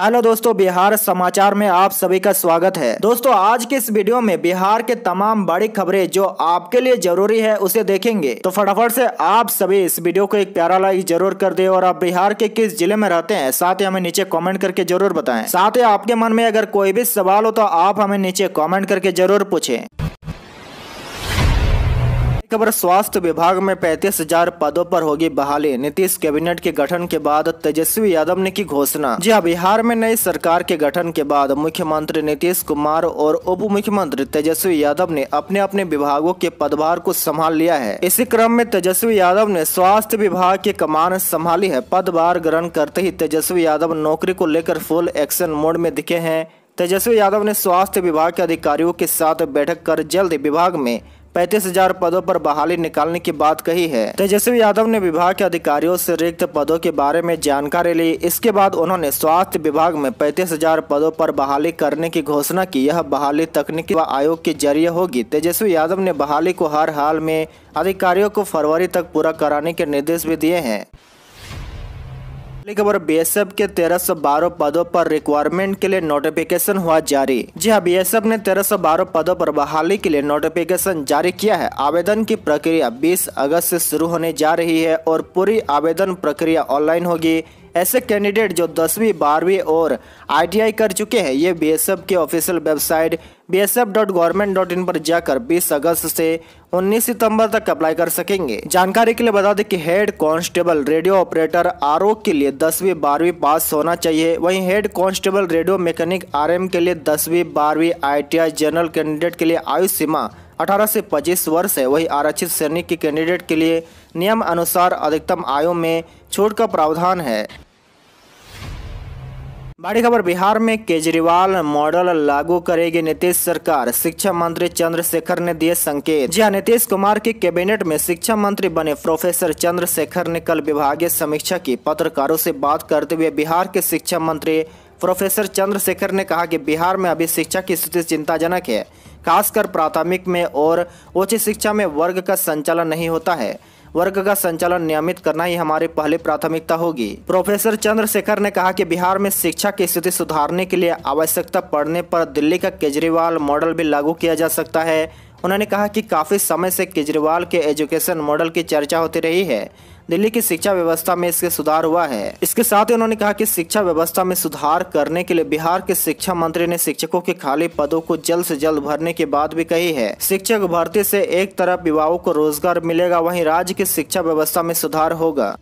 Hello दोस्तों, बिहार समाचार में आप सभी का स्वागत है। दोस्तों आज के इस वीडियो में बिहार के तमाम बड़ी खबरें जो आपके लिए जरूरी है उसे देखेंगे, तो फटाफट से आप सभी इस वीडियो को एक प्यारा लाइक जरूर कर दें और आप बिहार के किस जिले में रहते हैं साथ ही हमें नीचे कमेंट करके जरूर बताएं। साथ ही आपके मन में अगर कोई भी सवाल हो तो आप हमें नीचे कॉमेंट करके जरूर पूछे। खबर स्वास्थ्य विभाग में 35,000 पदों पर होगी बहाली, नीतीश कैबिनेट के गठन के बाद तेजस्वी यादव ने की घोषणा। जी हां, बिहार में नई सरकार के गठन के बाद मुख्यमंत्री नीतीश कुमार और उप मुख्यमंत्री तेजस्वी यादव ने अपने अपने विभागों के पदभार को संभाल लिया है। इसी क्रम में तेजस्वी यादव ने स्वास्थ्य विभाग की कमान संभाली है। पदभार ग्रहण करते ही तेजस्वी यादव नौकरी को लेकर फुल एक्शन मोड में दिखे है। तेजस्वी यादव ने स्वास्थ्य विभाग के अधिकारियों के साथ बैठक कर जल्द विभाग में 35,000 पदों पर बहाली निकालने की बात कही है। तेजस्वी यादव ने विभाग के अधिकारियों से रिक्त पदों के बारे में जानकारी ली। इसके बाद उन्होंने स्वास्थ्य विभाग में 35,000 पदों पर बहाली करने की घोषणा की। यह बहाली तकनीकी आयोग के जरिए होगी। तेजस्वी यादव ने बहाली को हर हाल में अधिकारियों को फरवरी तक पूरा कराने के निर्देश भी दिए हैं। अगली खबर, बीएसएफ के 1312 पदों पर रिक्वायरमेंट के लिए नोटिफिकेशन हुआ जारी। जी हां, बीएसएफ ने 1312 पदों पर बहाली के लिए नोटिफिकेशन जारी किया है। आवेदन की प्रक्रिया 20 अगस्त से शुरू होने जा रही है और पूरी आवेदन प्रक्रिया ऑनलाइन होगी। ऐसे कैंडिडेट जो 10वीं, 12वीं और ITI कर चुके हैं ये बीएसएफ के ऑफिशियल वेबसाइट bsf.government.in पर जाकर 20 अगस्त से 19 सितंबर तक अप्लाई कर सकेंगे। जानकारी के लिए बता दें कि head constable, radio operator RO के लिए 10वीं, 12वीं पास होना चाहिए। वहीं head constable, radio mechanic RM के लिए 10वीं, 12वीं, ITI जनरल कैंडिडेट के लिए आयु सीमा 18 से 25 वर्ष है। वही आरक्षित सैनिक के कैंडिडेट के लिए नियम अनुसार अधिकतम आयु में छूट का प्रावधान है। बड़ी खबर, बिहार में केजरीवाल मॉडल लागू करेगी नीतीश सरकार, शिक्षा मंत्री चंद्रशेखर ने दिए संकेत। जी हां, नीतीश कुमार के कैबिनेट में शिक्षा मंत्री बने प्रोफेसर चंद्रशेखर ने कल विभागीय समीक्षा की। पत्रकारों से बात करते हुए बिहार के शिक्षा मंत्री प्रोफेसर चंद्रशेखर ने कहा कि बिहार में अभी शिक्षा की स्थिति चिंताजनक है, खासकर प्राथमिक में और उच्च शिक्षा में वर्ग का संचालन नहीं होता है। वर्ग का संचालन नियमित करना ही हमारी पहली प्राथमिकता होगी। प्रोफेसर चंद्रशेखर ने कहा कि बिहार में शिक्षा की स्थिति सुधारने के लिए आवश्यकता पड़ने पर दिल्ली का केजरीवाल मॉडल भी लागू किया जा सकता है। उन्होंने कहा कि काफ़ी समय से केजरीवाल के एजुकेशन मॉडल की चर्चा होती रही है। दिल्ली की शिक्षा व्यवस्था में इसके सुधार हुआ है। इसके साथ ही उन्होंने कहा कि शिक्षा व्यवस्था में सुधार करने के लिए बिहार के शिक्षा मंत्री ने शिक्षकों के खाली पदों को जल्द से जल्द भरने की बात भी कही है। शिक्षक भर्ती से एक तरफ युवाओं को रोजगार मिलेगा, वहीं राज्य की शिक्षा व्यवस्था में सुधार होगा।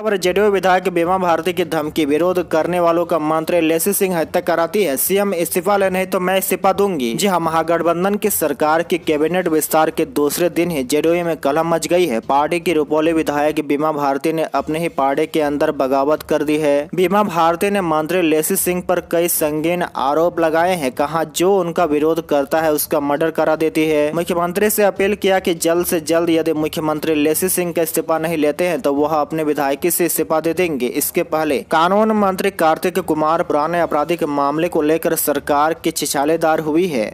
खबर, जदयू विधायक बीमा भारती की धमकी, विरोध करने वालों का मंत्री लेसी सिंह हत्या कराती है। सीएम इस्तीफा ले नहीं तो मैं इस्तीफा दूंगी। जी हां, महागठबंधन की सरकार के कैबिनेट विस्तार के दूसरे दिन ही जदयू में कलह मच गई है। पार्टी की रुपौली विधायक बीमा भारती ने अपने ही पार्टी के अंदर बगावत कर दी है। बीमा भारती ने मंत्री लेसी सिंह पर कई संगीन आरोप लगाए हैं। कहा जो उनका विरोध करता है उसका मर्डर करा देती है। मुख्यमंत्री से अपील किया कि जल्द से जल्द यदि मुख्यमंत्री लेसी सिंह का इस्तीफा नहीं लेते हैं तो वह अपने विधायक से इस्तीफा दे देंगे। इसके पहले कानून मंत्री कार्तिक कुमार पुराने आपराधिक मामले को लेकर सरकार की छिछालेदार हुई है।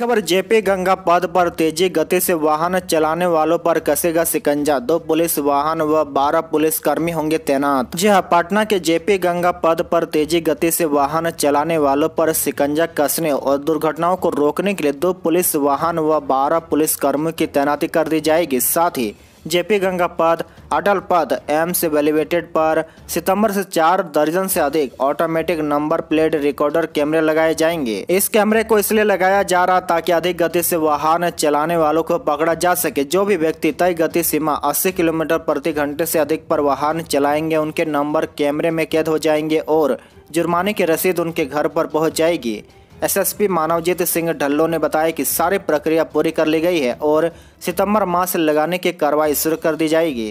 खबर, जेपी गंगा पद पर तेजी गति से वाहन चलाने वालों पर कसेगा सिकंजा, 2 पुलिस वाहन व 12 पुलिस कर्मी होंगे तैनात। जी हां, पटना के जेपी गंगा पद पर तेजी गति से वाहन चलाने वालों पर सिकंजा कसने और दुर्घटनाओं को रोकने के लिए 2 पुलिस वाहन व 12 पुलिस कर्मियों की तैनाती कर दी जाएगी। साथ ही जेपी गंगा पद, अटल पद, एम्स वेलिवेटेड पर सितंबर से 4 दर्जन से अधिक ऑटोमेटिक नंबर प्लेट रिकॉर्डर कैमरे लगाए जाएंगे। इस कैमरे को इसलिए लगाया जा रहा ताकि अधिक गति से वाहन चलाने वालों को पकड़ा जा सके। जो भी व्यक्ति तय गति सीमा 80 किलोमीटर प्रति घंटे से अधिक पर वाहन चलाएंगे उनके नंबर कैमरे में कैद हो जाएंगे और जुर्माने की रसीद उनके घर पर पहुँच जाएगी। SSP मानवजीत सिंह ढल्लो ने बताया कि सारी प्रक्रिया पूरी कर ली गई है और सितंबर माह से लगाने की कार्रवाई शुरू कर दी जाएगी।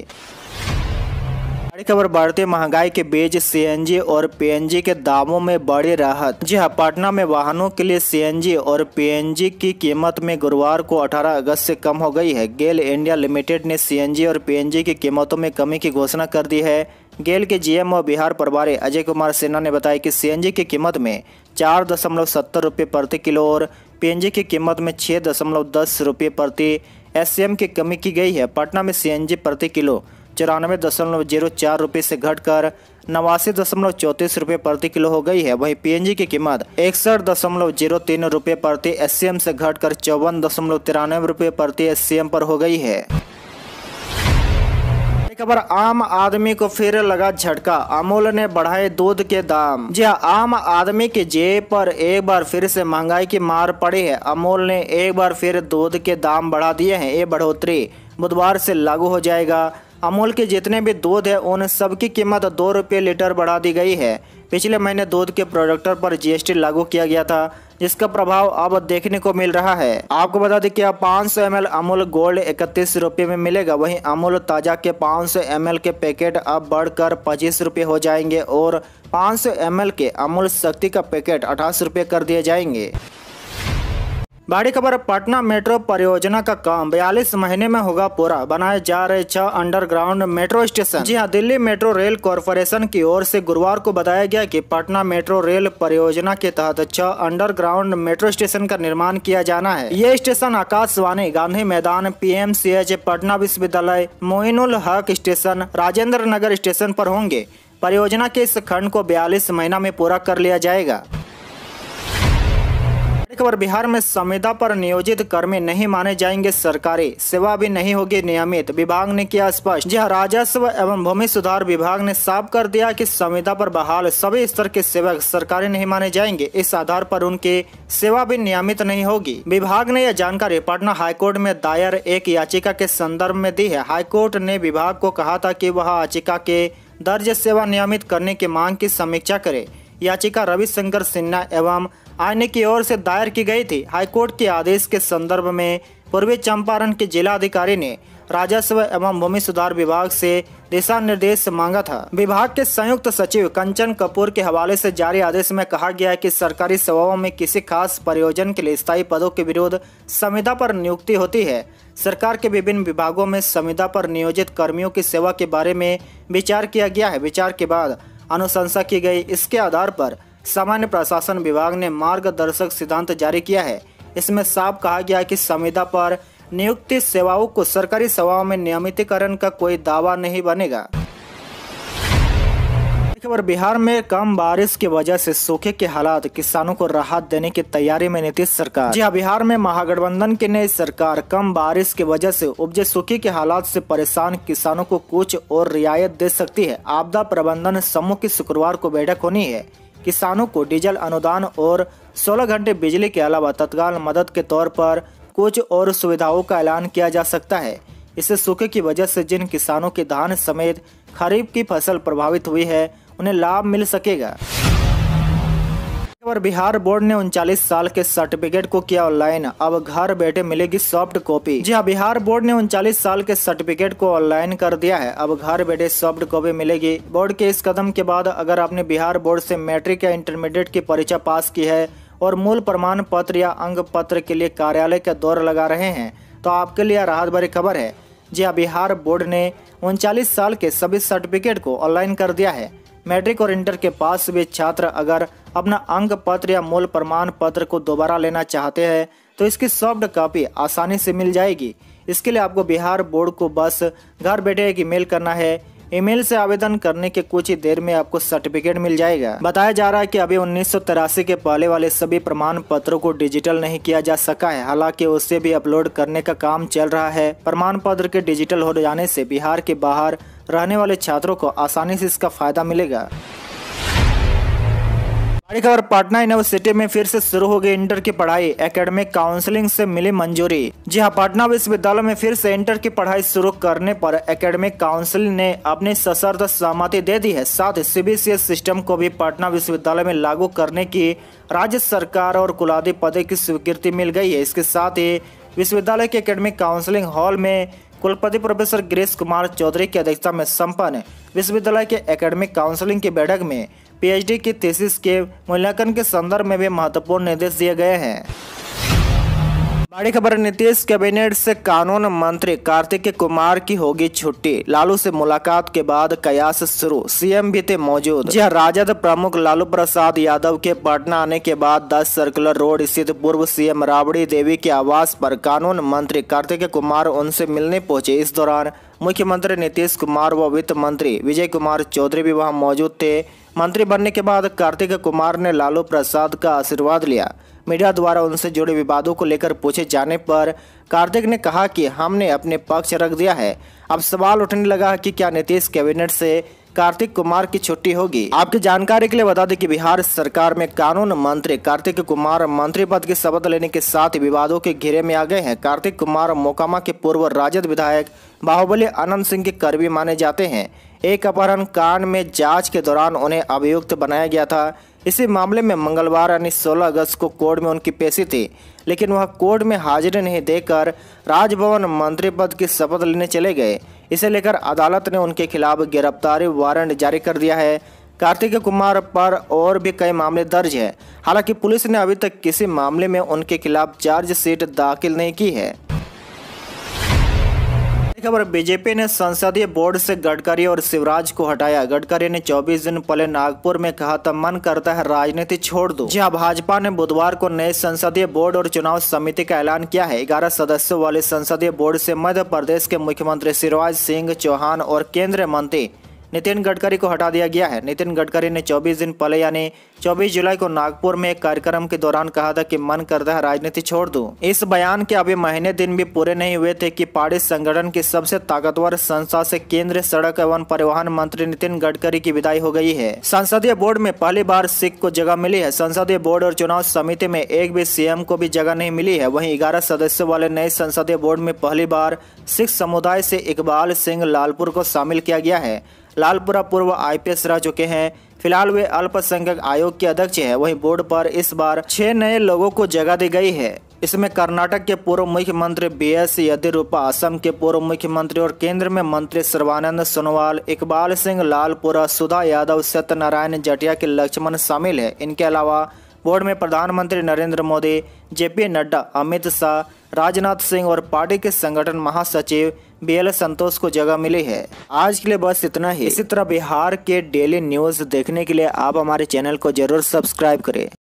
बड़ी खबर, बढ़ती महंगाई के बीच CNG और PNG के दामों में बड़ी राहत। जी हां, पटना में वाहनों के लिए CNG और PNG की कीमत में गुरुवार को 18 अगस्त से कम हो गई है। गेल इंडिया लिमिटेड ने CNG और PNG की कीमतों में कमी की घोषणा कर दी है। गेल के GM और बिहार प्रभारी अजय कुमार सिन्हा ने बताया कि CNG की कीमत में 4.70 रुपये प्रति किलो और PNG की कीमत में 6.10 रुपये प्रति SCM की कमी की गई है। पटना में CNG प्रति किलो 94.04 रुपये से घटकर 89.34 रुपये प्रति किलो हो गई है। वहीं पीएनजी की कीमत 61.03 रुपये प्रति एससीएम से घटकर 54.93 रुपये प्रति एससीएम पर हो गई है। खबर आम आदमी को फिर लगा झटका, अमूल ने बढ़ाए दूध के दाम। जी आम आदमी के जेब पर एक बार फिर से महंगाई की मार पड़ी है। अमूल ने एक बार फिर दूध के दाम बढ़ा दिए हैं। ये बढ़ोतरी बुधवार से लागू हो जाएगा। अमूल के जितने भी दूध है उन सब की कीमत 2 रुपये लीटर बढ़ा दी गई है। पिछले महीने दूध के प्रोडक्टर पर जीएसटी लागू किया गया था, जिसका प्रभाव अब देखने को मिल रहा है। आपको बता दें कि अब 500 ml अमूल गोल्ड 31 रुपये में मिलेगा। वहीं अमूल ताजा के 500 ml के पैकेट अब बढ़कर 25 रुपये हो जाएंगे और 500 ml के अमूल शक्ति का पैकेट 28 रुपये कर दिए जाएंगे। बड़ी खबर पटना मेट्रो परियोजना का काम 42 महीने में होगा पूरा, बनाए जा रहे 6 अंडरग्राउंड मेट्रो स्टेशन। जी हां, दिल्ली मेट्रो रेल कॉर्पोरेशन की ओर से गुरुवार को बताया गया कि पटना मेट्रो रेल परियोजना के तहत 6 अंडरग्राउंड मेट्रो स्टेशन का निर्माण किया जाना है। ये स्टेशन आकाशवाणी, गांधी मैदान, पीएमसीएच, पटना विश्वविद्यालय, मोइनुल हक स्टेशन, राजेंद्र नगर स्टेशन पर होंगे। परियोजना के इस खंड को 42 महीना में पूरा कर लिया जाएगा। खबर बिहार में संविदा पर नियोजित कर्मी नहीं माने जाएंगे सरकारी, सेवा भी नहीं होगी नियमित, विभाग ने किया स्पष्ट। जी राजस्व एवं भूमि सुधार विभाग ने साफ कर दिया कि संविदा पर बहाल सभी स्तर के सेवक सरकारी नहीं माने जाएंगे। इस आधार पर उनकी सेवा भी नियमित नहीं होगी। विभाग ने यह जानकारी पटना हाईकोर्ट में दायर एक याचिका के संदर्भ में दी है। हाईकोर्ट ने विभाग को कहा था कि वह याचिका के दर्ज सेवा नियमित करने की मांग की समीक्षा करे। याचिका रविशंकर सिन्हा एवं आईने की ओर से दायर की गई थी। हाईकोर्ट के आदेश के संदर्भ में पूर्वी चंपारण के जिला अधिकारी ने राजस्व एवं भूमि सुधार विभाग से दिशा निर्देश मांगा था। विभाग के संयुक्त सचिव कंचन कपूर के हवाले से जारी आदेश में कहा गया है कि सरकारी सेवाओं में किसी खास प्रयोजन के लिए स्थायी पदों के विरुद्ध संविदा पर नियुक्ति होती है। सरकार के विभिन्न विभागों में संविदा पर नियोजित कर्मियों की सेवा के बारे में विचार किया गया है। विचार के बाद अनुशंसा की गई। इसके आधार पर सामान्य प्रशासन विभाग ने मार्गदर्शक सिद्धांत जारी किया है। इसमें साफ कहा गया है कि संविदा पर नियुक्ति सेवाओं को सरकारी सेवाओं में नियमितीकरण का कोई दावा नहीं बनेगा। खबर बिहार में कम बारिश की वजह से सूखे के हालात, किसानों को राहत देने की तैयारी में नीतीश सरकार। जी हां, बिहार में महागठबंधन की नई सरकार कम बारिश की वजह से उपजे सूखे के हालात से परेशान किसानों को कुछ और रियायत दे सकती है। आपदा प्रबंधन समूह की शुक्रवार को बैठक होनी है। किसानों को डीजल अनुदान और 16 घंटे बिजली के अलावा तत्काल मदद के तौर पर कुछ और सुविधाओं का ऐलान किया जा सकता है। इससे सूखे की वजह से जिन किसानों के धान समेत खरीफ की फसल प्रभावित हुई है उन्हें लाभ मिल सकेगा। और बिहार बोर्ड ने 39 साल के सर्टिफिकेट को किया ऑनलाइन, अब घर बैठे मिलेगी सॉफ्ट कॉपी। जी हां, बिहार बोर्ड ने 39 साल के सर्टिफिकेट को ऑनलाइन कर दिया है। अब घर बैठे सॉफ्ट कॉपी मिलेगी। बोर्ड के इस कदम के बाद अगर आपने बिहार बोर्ड से मैट्रिक या इंटरमीडिएट की परीक्षा पास की है और मूल प्रमाण पत्र या अंग पत्र के लिए कार्यालय का दौर लगा रहे हैं तो आपके लिए राहत भरी खबर है। जी हां, बिहार बोर्ड ने 39 साल के सभी सर्टिफिकेट को ऑनलाइन कर दिया है। मैट्रिक और इंटर के पास भी छात्र अगर अपना अंक पत्र या मूल प्रमाण पत्र को दोबारा लेना चाहते हैं तो इसकी सॉफ्ट कॉपी आसानी से मिल जाएगी। इसके लिए आपको बिहार बोर्ड को बस घर बैठे एक ईमेल करना है। ईमेल से आवेदन करने के कुछ ही देर में आपको सर्टिफिकेट मिल जाएगा। बताया जा रहा है कि अभी 1983 के पहले वाले सभी प्रमाण पत्रों को डिजिटल नहीं किया जा सका है, हालांकि उसे भी अपलोड करने का काम चल रहा है। प्रमाण पत्र के डिजिटल हो जाने से बिहार के बाहर रहने वाले छात्रों को आसानी से इसका फायदा मिलेगा। बड़ी खबर पटना यूनिवर्सिटी में फिर से शुरू हो गई इंटर की पढ़ाई, एकेडमिक काउंसलिंग से मिली मंजूरी। जी हां, पटना विश्वविद्यालय में फिर से इंटर की पढ़ाई शुरू करने पर एकेडमिक काउंसिल ने अपनी सशर्त सहमति दे दी है। साथ ही सीबीसीएस सिस्टम को भी पटना विश्वविद्यालय में लागू करने की राज्य सरकार और कुलाधि पद की स्वीकृति मिल गई है। इसके साथ ही विश्वविद्यालय के एकेडमिक काउंसिलिंग हॉल में कुलपति प्रोफेसर गिरीश कुमार चौधरी की अध्यक्षता में संपन्न विश्वविद्यालय के एकेडमिक काउंसिलिंग की बैठक में पीएचडी की थीसिस के मूल्यांकन के संदर्भ में भी महत्वपूर्ण निर्देश दिए गए हैं। बड़ी खबर नीतीश कैबिनेट से कानून मंत्री कार्तिक कुमार की होगी छुट्टी। लालू से मुलाकात के बाद कयास शुरू, सीएम भी थे मौजूद। यह राजद प्रमुख लालू प्रसाद यादव के पटना आने के बाद 10 सर्कुलर रोड स्थित पूर्व सीएम राबड़ी देवी के आवास पर कानून मंत्री कार्तिक कुमार उनसे मिलने पहुंचे। इस दौरान मुख्यमंत्री नीतीश कुमार व वित्त मंत्री विजय कुमार चौधरी भी वहां मौजूद थे। मंत्री बनने के बाद कार्तिक कुमार ने लालू प्रसाद का आशीर्वाद लिया। मीडिया द्वारा उनसे जुड़े विवादों को लेकर पूछे जाने पर कार्तिक ने कहा कि हमने अपने पक्ष रख दिया है। अब सवाल उठने लगा कि क्या नीतीश कैबिनेट से कार्तिक कुमार की छुट्टी होगी। आपकी जानकारी के लिए बता दें कि बिहार सरकार में कानून मंत्री कार्तिक कुमार मंत्री पद की शपथ लेने के साथ विवादों के घेरे में आ गए हैं। कार्तिक कुमार मोकामा के पूर्व राजद विधायक बाहुबली अनंत सिंह के करीबी माने जाते हैं। एक अपहरण कांड में जांच के दौरान उन्हें अभियुक्त बनाया गया था। इसी मामले में मंगलवार यानी 16 अगस्त को कोर्ट में उनकी पेशी थी, लेकिन वह कोर्ट में हाजिरी नहीं देकर राजभवन मंत्री पद की शपथ लेने चले गए। इसे लेकर अदालत ने उनके खिलाफ गिरफ्तारी वारंट जारी कर दिया है। कार्तिक कुमार पर और भी कई मामले दर्ज हैं। हालांकि पुलिस ने अभी तक किसी मामले में उनके खिलाफ चार्जशीट दाखिल नहीं की है। खबर बीजेपी ने संसदीय बोर्ड से गडकरी और शिवराज को हटाया। गडकरी ने 24 दिन पहले नागपुर में कहा था मन करता है राजनीति छोड़ दो। जहां भाजपा ने बुधवार को नए संसदीय बोर्ड और चुनाव समिति का ऐलान किया है। 11 सदस्यों वाले संसदीय बोर्ड से मध्य प्रदेश के मुख्यमंत्री शिवराज सिंह चौहान और केंद्रीय मंत्री नितिन गडकरी को हटा दिया गया है। नितिन गडकरी ने 24 दिन पहले यानी 24 जुलाई को नागपुर में एक कार्यक्रम के दौरान कहा था कि मन करता है राजनीति छोड़ दूं। इस बयान के अभी महीने दिन भी पूरे नहीं हुए थे कि पार्टी संगठन की सबसे ताकतवर संस्था से केंद्रीय सड़क एवं परिवहन मंत्री नितिन गडकरी की विदाई हो गई है। संसदीय बोर्ड में पहली बार सिख को जगह मिली है। संसदीय बोर्ड और चुनाव समिति में एक भी सीएम को भी जगह नहीं मिली है। वहीं 11 सदस्यों वाले नए संसदीय बोर्ड में पहली बार सिख समुदाय से इकबाल सिंह लालपुरा को शामिल किया गया है। लालपुरा पूर्व आईपीएस रह चुके हैं। फिलहाल वे अल्पसंख्यक आयोग के अध्यक्ष हैं। वहीं बोर्ड पर इस बार 6 नए लोगों को जगह दी गई है। इसमें कर्नाटक के पूर्व मुख्यमंत्री BS येद्यूपा, असम के पूर्व मुख्यमंत्री और केंद्र में मंत्री सर्वानंद सोनोवाल, इकबाल सिंह लालपुरा, सुधा यादव, सत्यनारायण जटिया के लक्ष्मण शामिल है। इनके अलावा बोर्ड में प्रधानमंत्री नरेंद्र मोदी, जे नड्डा, अमित शाह, राजनाथ सिंह और पार्टी के संगठन महासचिव बीएल संतोष को जगह मिली है। आज के लिए बस इतना ही। इसी तरह बिहार के डेली न्यूज देखने के लिए आप हमारे चैनल को जरूर सब्सक्राइब करें।